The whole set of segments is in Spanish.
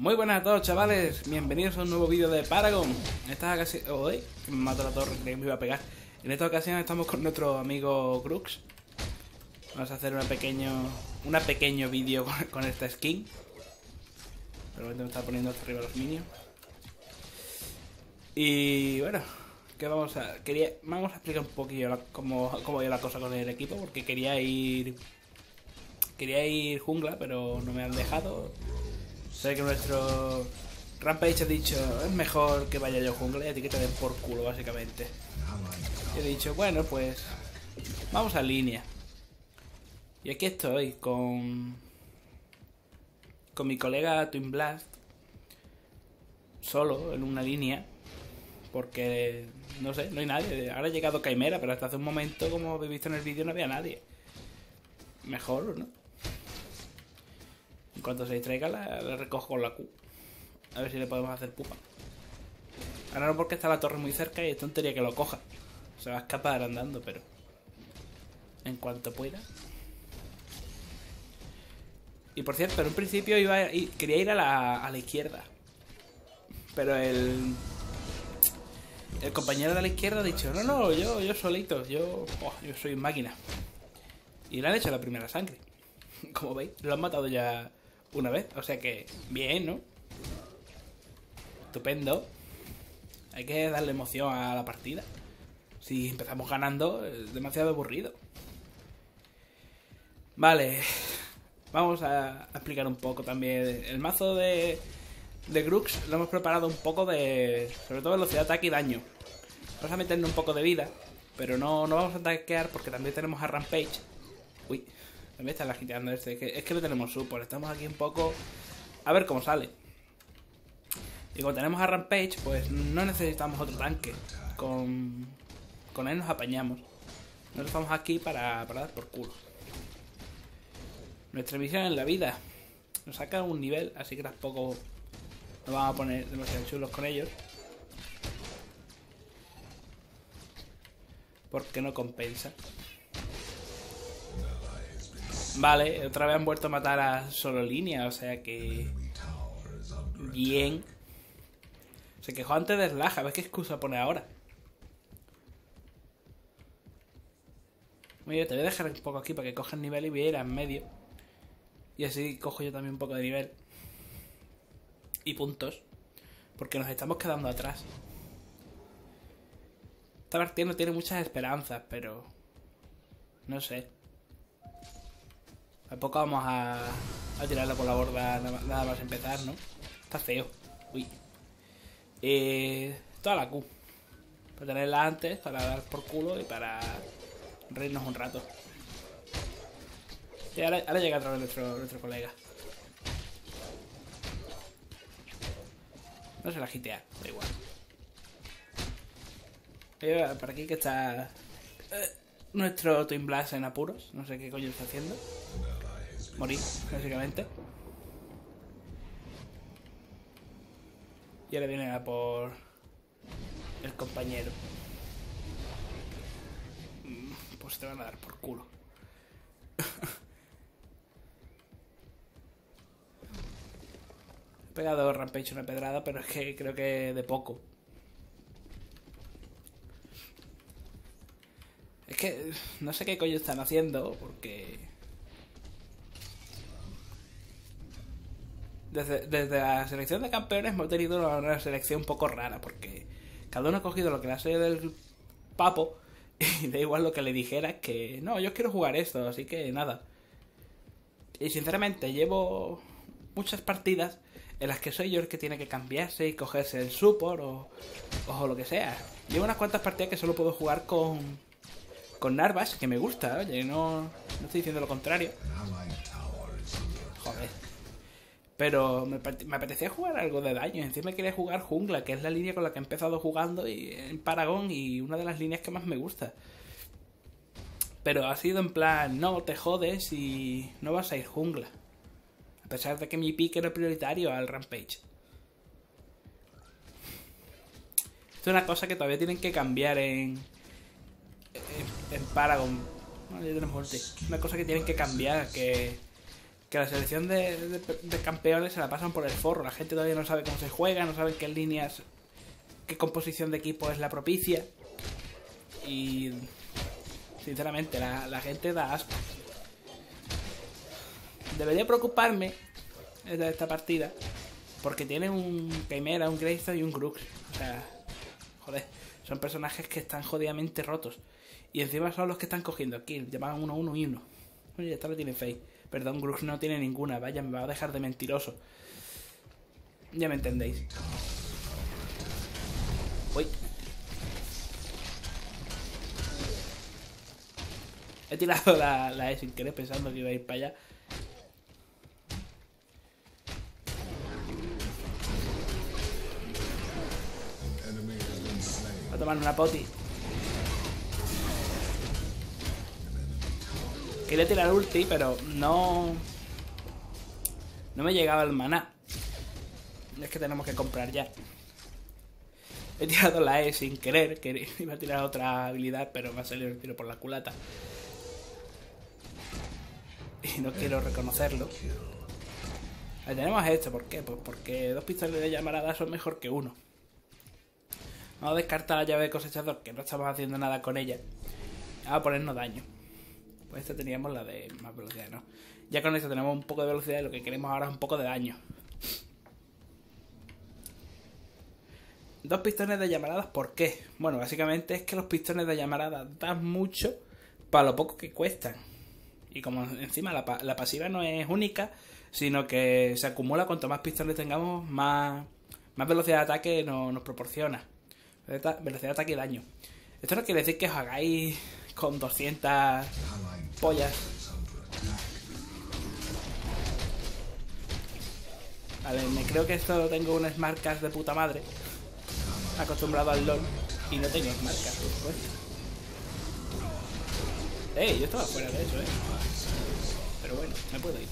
Muy buenas a todos, chavales, bienvenidos a un nuevo vídeo de Paragon. En esta ocasión... ¡Uy! Que me mato la torre, que me iba a pegar. En esta ocasión estamos con nuestro amigo Grux. Vamos a hacer un pequeño vídeo con esta skin. Pero me está poniendo hasta arriba los minions. Y bueno, que vamos a explicar un poquillo cómo iba la cosa con el equipo, porque quería ir jungla, pero no me han dejado. Sé que nuestro Rampage ha dicho, es mejor que vaya yo jungla y a ti que te den por culo, básicamente. Y he dicho, bueno, pues vamos a línea. Y aquí estoy con mi colega TwinBlast, solo en una línea, porque no sé, no hay nadie. Ahora ha llegado Khaimera, pero hasta hace un momento, como habéis visto en el vídeo, no había nadie. Mejor, ¿no? En cuanto se distraiga, la recojo con la Q. A ver si le podemos hacer pupa. Ahora no, porque está la torre muy cerca y es tontería que lo coja. Se va a escapar andando, pero... en cuanto pueda. Y por cierto, en un principio quería ir a la izquierda. Pero el compañero de la izquierda ha dicho, no, yo solito, yo soy máquina. Y le han hecho la primera sangre. Como veis, lo han matado ya una vez, o sea que bien, ¿no? Estupendo. Hay que darle emoción a la partida. Si empezamos ganando, es demasiado aburrido. Vale, vamos a explicar un poco también. El mazo de Grux lo hemos preparado un poco de... sobre todo velocidad, ataque y daño. Vamos a meterle un poco de vida, pero no vamos a tanquear porque también tenemos a Rampage. Uy... también está agitando este, es que no tenemos support, estamos aquí un poco a ver cómo sale. Y cuando tenemos a Rampage, pues no necesitamos otro tanque, con él nos apañamos. Nosotros estamos aquí para dar por culo. Nuestra misión en la vida nos saca un nivel, así que tampoco nos vamos a poner demasiado chulos con ellos, porque no compensa. Vale, otra vez han vuelto a matar a solo línea, o sea que... bien. Se quejó antes de Slash, a ver qué excusa pone ahora. Oye, te voy a dejar un poco aquí para que cojas nivel y voy a ir en medio. Y así cojo yo también un poco de nivel. Y puntos. Porque nos estamos quedando atrás. Esta partida no tiene muchas esperanzas, pero... no sé. Tampoco vamos a tirarla por la borda nada más empezar, ¿no? Está feo. Uy. Toda la Q. Para tenerla antes, para dar por culo y para reírnos un rato. Y ahora llega otra vez nuestro colega. No se la gitea, da igual. Por aquí que está... nuestro TwinBlast en apuros. No sé qué coño está haciendo. Morir, básicamente. Y ahora viene a por el compañero. Pues te van a dar por culo. He pegado Rampage una pedrada, pero es que creo que de poco. Es que no sé qué coño están haciendo, porque... Desde la selección de campeones hemos tenido una selección un poco rara, porque cada uno ha cogido lo que le ha salido del papo y da igual lo que le dijeras, que no, yo quiero jugar esto, así que nada. Y sinceramente llevo muchas partidas en las que soy yo el que tiene que cambiarse y cogerse el support o lo que sea. Llevo unas cuantas partidas que solo puedo jugar con Narvas, que me gusta, oye, no estoy diciendo lo contrario. Joder. Pero me apetecía jugar algo de daño. Encima quería jugar jungla, que es la línea con la que he empezado jugando en Paragon y una de las líneas que más me gusta. Pero ha sido en plan, no, te jodes y no vas a ir jungla. A pesar de que mi pick era prioritario al Rampage. Esto es una cosa que todavía tienen que cambiar en Paragon. Bueno, ya tenemos ulti. Una cosa que tienen que cambiar, que... que la selección de campeones se la pasan por el forro. La gente todavía no sabe cómo se juega, no sabe qué líneas, qué composición de equipo es la propicia. Y sinceramente, la gente da asco. Debería preocuparme esta partida, porque tiene un Khaimera, un Greystone y un Grux. O sea, joder, son personajes que están jodidamente rotos. Y encima son los que están cogiendo kills. Llaman 1-1 y 1. Oye, esta lo tiene Fake. Perdón, Grux no tiene ninguna. Vaya, me va a dejar de mentiroso. Ya me entendéis. Uy. He tirado la E sin querer, pensando que iba a ir para allá. Va a tomar una poti. Quería tirar ulti, pero no me llegaba el maná. Es que tenemos que comprar ya. He tirado la E sin querer, que iba a tirar otra habilidad, pero me ha salido el tiro por la culata. Y no quiero reconocerlo. Ahí tenemos esto, ¿por qué? Pues porque dos pistoles de llamarada son mejor que uno. Vamos a descartar la llave de cosechador, que no estamos haciendo nada con ella. Vamos a ponernos daño. Pues esta teníamos la de más velocidad, ¿no? Ya con esto tenemos un poco de velocidad y lo que queremos ahora es un poco de daño. Dos pistones de llamaradas, ¿por qué? Bueno, básicamente es que los pistones de llamaradas dan mucho para lo poco que cuestan. Y como encima la pasiva no es única, sino que se acumula cuanto más pistones tengamos, más velocidad de ataque nos proporciona. Velocidad de ataque y daño. Esto no quiere decir que os hagáis con 200 pollas. Vale, me creo que esto tengo unas marcas de puta madre. Acostumbrado al LOL y no tengo marcas, por supuesto. Yo estaba fuera de eso, pero bueno, me puedo ir.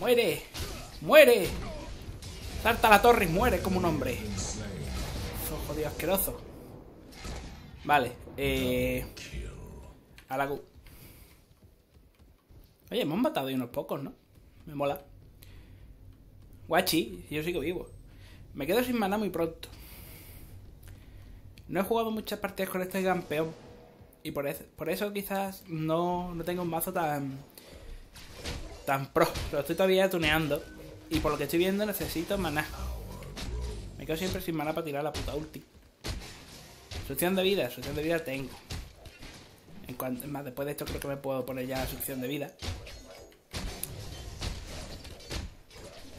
¡Muere! ¡Muere! Salta a la torre y muere como un hombre. Eso, jodido asqueroso. Vale, a la Q. Oye, hemos matado ahí unos pocos, ¿no? Me mola. Guachi, yo sigo vivo. Me quedo sin maná muy pronto. No he jugado muchas partidas con este campeón. Y por eso quizás no tengo un mazo tan pro. Lo estoy todavía tuneando. Y por lo que estoy viendo necesito maná. Me quedo siempre sin maná para tirar la puta ulti. Succión de vida tengo. Más después de esto creo que me puedo poner ya la succión de vida.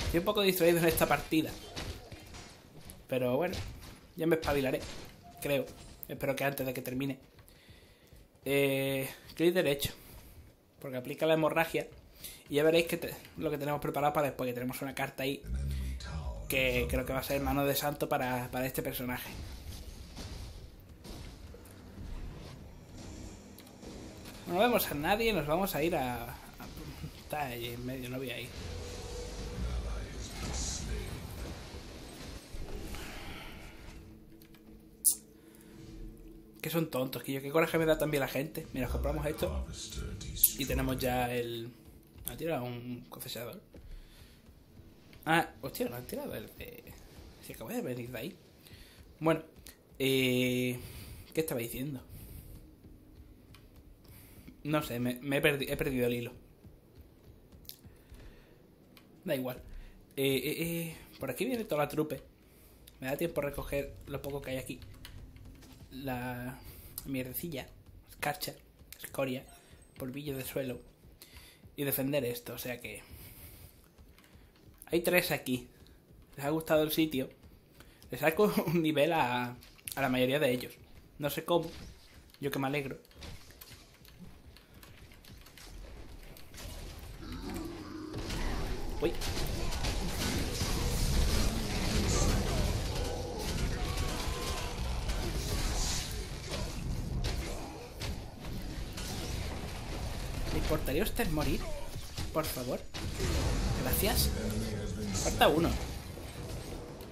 Estoy un poco distraído en esta partida, pero bueno, ya me espabilaré, creo. Espero que antes de que termine. Clic derecho, porque aplica la hemorragia. Y ya veréis que lo que tenemos preparado para después, que tenemos una carta ahí que creo que va a ser mano de santo para este personaje. No vemos a nadie, nos vamos a ir a... Está allí en medio, no voy a ir. Que son tontos, que yo qué coraje me da también la gente. Mira, compramos esto y tenemos ya el... ¿Ha tirado un cosechador? Ah, hostia, no han tirado el de... Si acabo de venir de ahí. Bueno, ¿qué estaba diciendo? No sé, he perdido el hilo. Da igual. Por aquí viene toda la trupe. Me da tiempo a recoger lo poco que hay aquí. La mierdecilla, escarcha, escoria, polvillo de suelo. Y defender esto, o sea que... Hay tres aquí. Les ha gustado el sitio. Les saco un nivel a la mayoría de ellos. No sé cómo. Yo que me alegro. Uy. ¿Me importaría usted morir? Por favor. Gracias. Falta uno.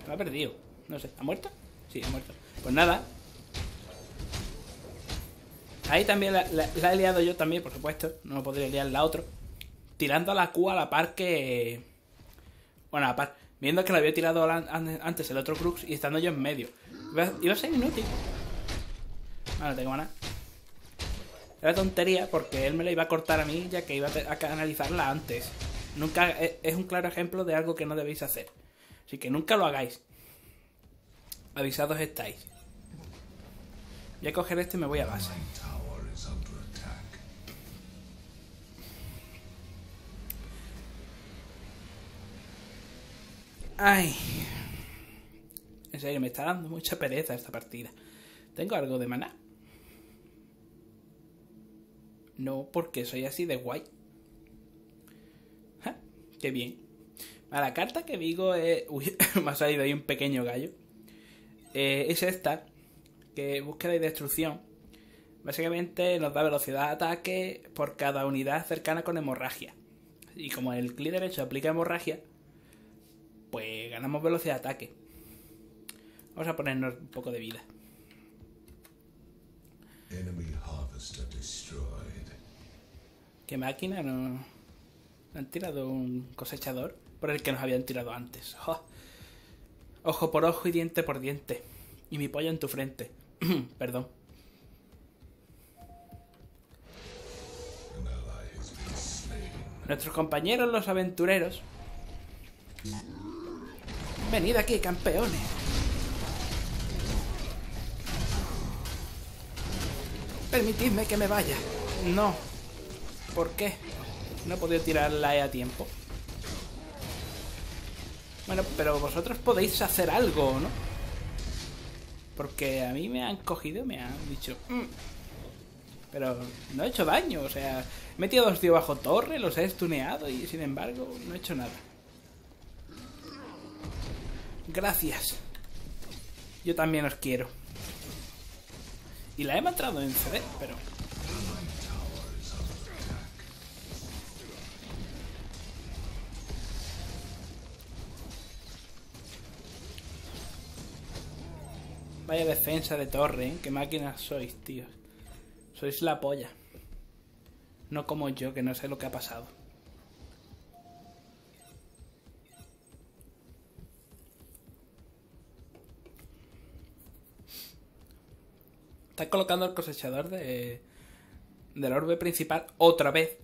Lo ha perdido. No sé. ¿Ha muerto? Sí, ha muerto. Pues nada. Ahí también la he liado yo también, por supuesto. No me podría liar la otra. Tirando a la Q a la par que... Bueno, a la par. Viendo que la había tirado antes el otro Grux y estando yo en medio. Iba a ser inútil. Ah, no tengo maná. Era tontería porque él me la iba a cortar a mí ya que iba a canalizarla antes. Nunca es un claro ejemplo de algo que no debéis hacer. Así que nunca lo hagáis. Avisados estáis. Voy a coger este y me voy a base. Ay. En serio, me está dando mucha pereza esta partida. ¿Tengo algo de maná? No, porque soy así de guay. Ja, qué bien. A la carta que digo es... Uy, me ha salido ahí un pequeño gallo. Es esta, que búsqueda y destrucción. Básicamente nos da velocidad de ataque por cada unidad cercana con hemorragia. Y como el clic derecho aplica hemorragia, pues ganamos velocidad de ataque. Vamos a ponernos un poco de vida. ¿Qué máquina? No han tirado un cosechador por el que nos habían tirado antes. ¡Oh! Ojo por ojo y diente por diente. Y mi pollo en tu frente. Perdón. Nuestros compañeros los aventureros. Venid aquí, campeones. Permitidme que me vaya. No. ¿Por qué? No he podido tirar la E a tiempo. Bueno, pero vosotros podéis hacer algo, ¿no? Porque a mí me han cogido, me han dicho... Pero no he hecho daño, o sea... He metido dos tíos bajo torre, los he stuneado y sin embargo no he hecho nada. Gracias. Yo también os quiero. Y la he matado en CD, pero... Vaya defensa de torre, ¿eh? Qué máquinas sois, tíos. Sois la polla. No como yo, que no sé lo que ha pasado. Está colocando el cosechador del orbe principal otra vez.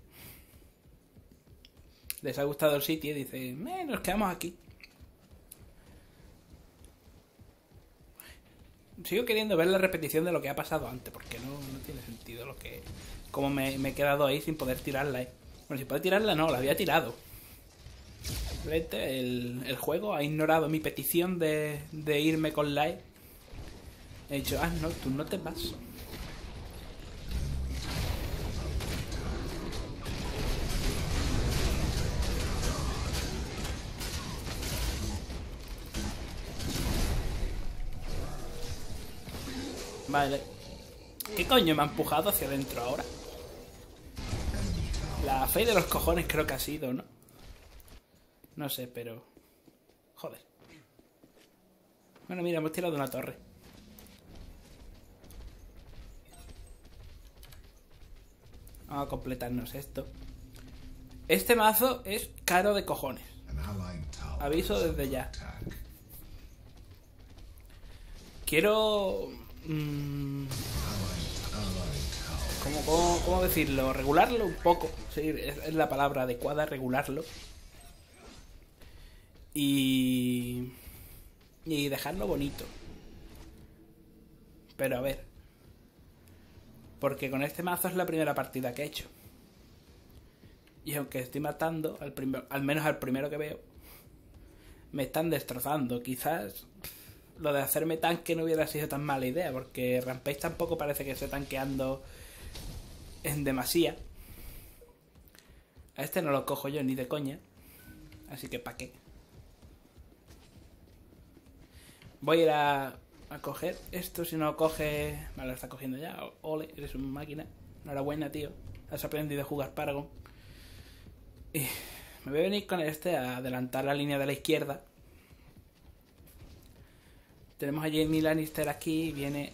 Les ha gustado el sitio y dice, nos quedamos aquí. Sigo queriendo ver la repetición de lo que ha pasado antes, porque no tiene sentido lo que... Como me he quedado ahí sin poder tirarla, ¿eh? Bueno, si puedo tirarla, no, la había tirado. Simplemente el juego ha ignorado mi petición de irme con la E. He dicho, ah, no, tú no te vas. Vale. ¿Qué coño me ha empujado hacia adentro ahora? La fe de los cojones creo que ha sido, ¿no? No sé, pero... Joder. Bueno, mira, hemos tirado una torre. Vamos a completarnos esto. Este mazo es caro de cojones. Aviso desde ya. Quiero... ¿Cómo decirlo? Regularlo un poco. Sí, es la palabra adecuada, regularlo. Y dejarlo bonito. Pero a ver. Porque con este mazo es la primera partida que he hecho. Y aunque estoy matando, al menos al primero que veo, me están destrozando. Quizás... Lo de hacerme tanque no hubiera sido tan mala idea, porque Rampage tampoco parece que esté tanqueando en demasía. A este no lo cojo yo ni de coña, así que ¿pa' qué? Voy a ir a coger esto, si no lo coge... Vale, lo está cogiendo ya, ole, eres una máquina. Enhorabuena, tío, has aprendido a jugar Paragon. Y me voy a venir con este a adelantar la línea de la izquierda. Tenemos a Jamie Lannister aquí y viene...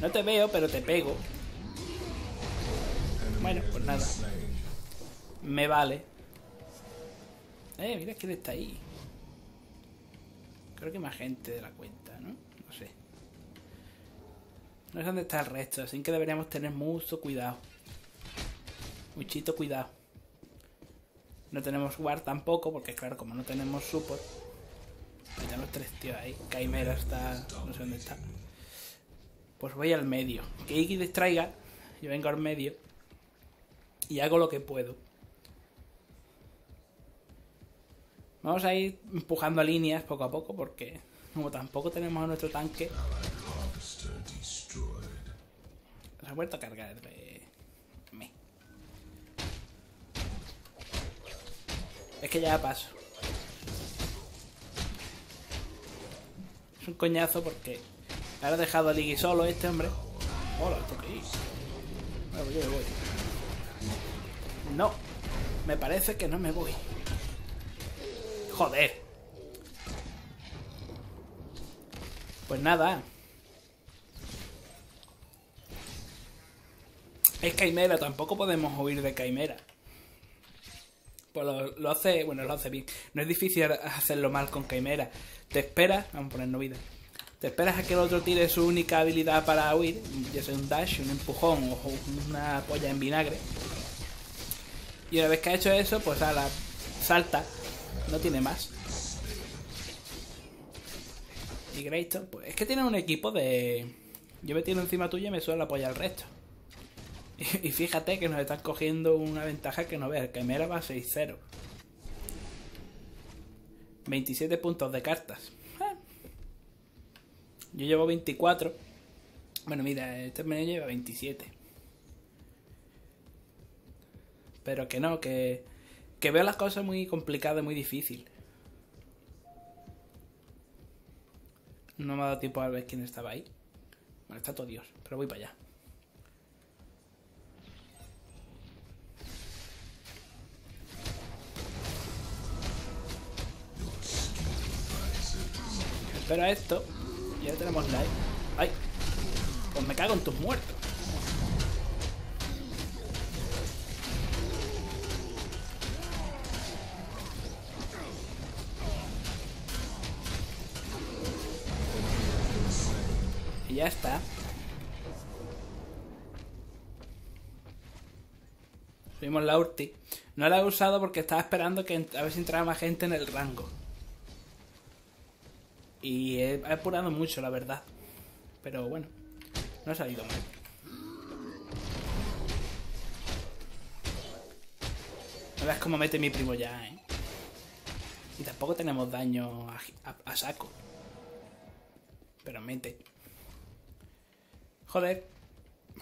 No te veo, pero te pego. Bueno, pues nada. Me vale. Mira quién está ahí. Creo que más gente de la cuenta, ¿no? No sé. No sé dónde está el resto, así que deberíamos tener mucho cuidado. Muchito cuidado. No tenemos guard tampoco, porque claro, como no tenemos support. Tenemos tres tíos ahí. Khaimera está... no sé dónde está. Pues voy al medio. Que Iggy distraiga. Yo vengo al medio. Y hago lo que puedo. Vamos a ir empujando líneas poco a poco, porque como tampoco tenemos a nuestro tanque... Se ha vuelto a cargar de mí. Es que ya paso. Es un coñazo porque ahora he dejado a Liggy solo este hombre. Hola, ¿esto qué es? Bueno, yo me voy. No, me parece que no me voy. Joder. Pues nada. Es Khaimera, tampoco podemos huir de Khaimera. Pues lo hace... bueno, lo hace bien. No es difícil hacerlo mal con Khaimera. Te esperas... vamos a poner no vida. Te esperas a que el otro tire su única habilidad para huir, ya sea un dash, un empujón o una polla en vinagre. Y una vez que ha hecho eso, pues a la salta. No tiene más. Y Greystone, pues es que tiene un equipo de... yo me tiro encima tuya y me suelo apoyar al resto. Y fíjate que nos están cogiendo una ventaja que no veas. Khaimera va 6-0. 27 puntos de cartas. Yo llevo 24. Bueno, mira, este me lleva 27. Pero que no, que veo las cosas muy complicadas, muy difíciles. No me ha dado tiempo a ver quién estaba ahí. Bueno, está todo Dios, pero voy para allá. Espera esto. Ya tenemos live. ¡Ay! Pues me cago en tus muertos. Y ya está. Subimos la ulti. No la he usado porque estaba esperando que a ver si entraba más gente en el rango. Y he apurado mucho, la verdad. Pero bueno, no ha salido mal. No veas cómo mete mi primo ya, ¿eh? Y tampoco tenemos daño a saco. Pero mete. Joder.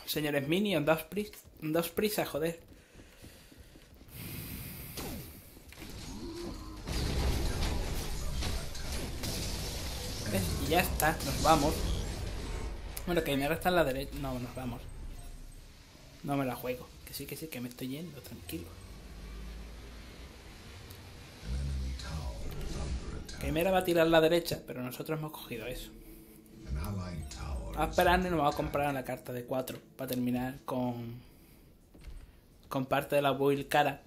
Señores minions, daos prisa, joder. Y ya está, nos vamos. Bueno, Khaimera está en la derecha. No, nos vamos. No me la juego. Que sí, que me estoy yendo, tranquilo. Khaimera va a tirar a la derecha, pero nosotros hemos cogido eso. A esperarnos y nos vamos a comprar la carta de 4 para terminar con parte de la build cara.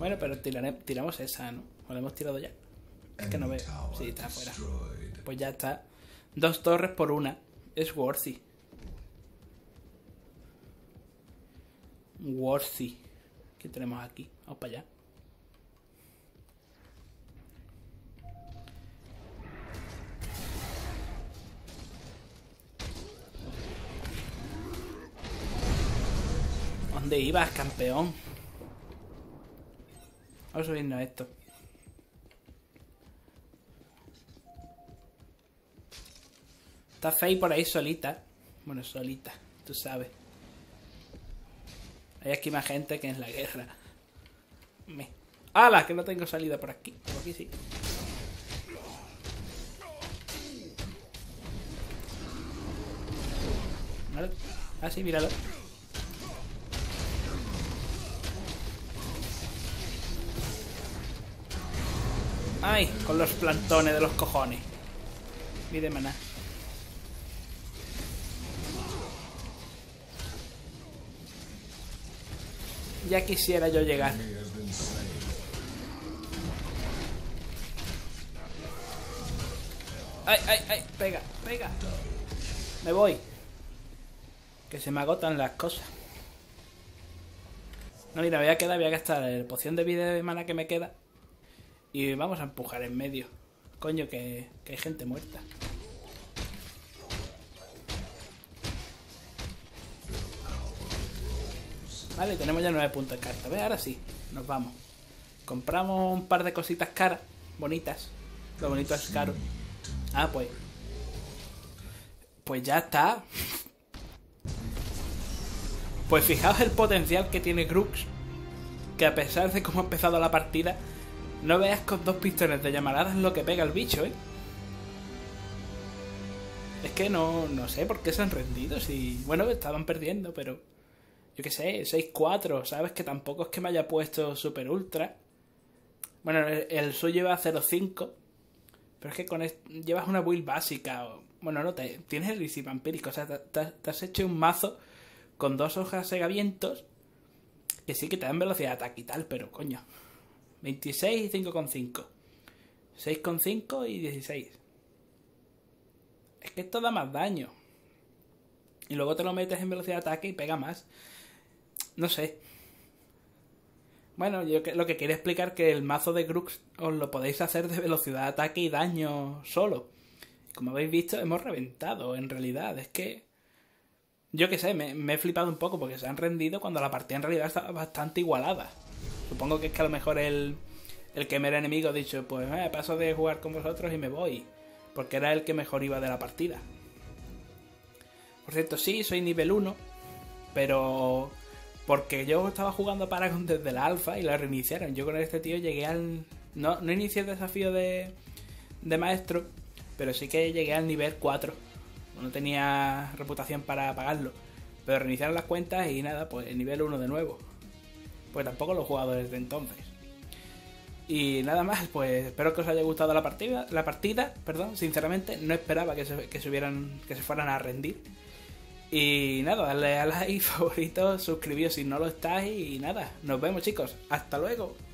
Bueno, pero tiramos esa, ¿no? ¿O la hemos tirado ya? Es que no veo. Sí, está afuera. Pues ya está. 2 torres por 1. Es worthy. Worthy. ¿Qué tenemos aquí? Vamos para allá. ¿Dónde ibas, campeón? Vamos a subirnos esto. Está Faye por ahí solita. Bueno, solita, tú sabes. Hay aquí más gente que en la guerra. ¡Hala! Que no tengo salida por aquí. Por aquí sí. ¿Vale? Ah, sí, míralo. Ay, con los plantones de los cojones. Mide maná. Ya quisiera yo llegar. Ay, ay, ay, pega, pega. Me voy. Que se me agotan las cosas. No, mira, voy a gastar la poción de vida de mana que me queda. Y vamos a empujar en medio. Coño, que hay gente muerta. Vale, tenemos ya 9 puntos de carta. ¿Ves? Ahora sí, nos vamos. Compramos un par de cositas caras, bonitas. Lo bonito es caro. Ah, pues. Pues ya está. Pues fijaos el potencial que tiene Grux, que a pesar de cómo ha empezado la partida, no veas con 2 pistones de llamaradas lo que pega el bicho, ¿eh? Es que no sé por qué se han rendido, si... Bueno, estaban perdiendo, pero... Yo qué sé, 6-4, ¿sabes? Que tampoco es que me haya puesto super ultra. Bueno, el suyo iba a 0-5, pero es que con esto llevas una build básica. O... Bueno, no, tienes el recibo vampírico, o sea, te has hecho un mazo... Con 2 hojas segavientos, que sí que te dan velocidad de ataque y tal, pero coño. 26 y 5,5. 6,5 y 16. Es que esto da más daño. Y luego te lo metes en velocidad de ataque y pega más. No sé. Bueno, yo lo que quería explicar que el mazo de Grux os lo podéis hacer de velocidad de ataque y daño solo. Como habéis visto, hemos reventado, en realidad. Es que... Yo qué sé, me he flipado un poco porque se han rendido cuando la partida en realidad está bastante igualada. Supongo que es que a lo mejor el que me era enemigo ha dicho, pues paso de jugar con vosotros y me voy. Porque era el que mejor iba de la partida. Por cierto, sí, soy nivel 1, pero porque yo estaba jugando a Paragon desde la alfa y la reiniciaron. Yo con este tío llegué al... No inicié el desafío de maestro, pero sí que llegué al nivel 4. No tenía reputación para pagarlo. Pero reiniciaron las cuentas y nada, pues el nivel 1 de nuevo. Pues tampoco lo he jugado desde entonces. Y nada más, pues espero que os haya gustado la partida. Perdón, sinceramente, no esperaba que se fueran a rendir. Y nada, darle a like, favorito, suscribíos si no lo estáis. Y nada, nos vemos chicos. Hasta luego.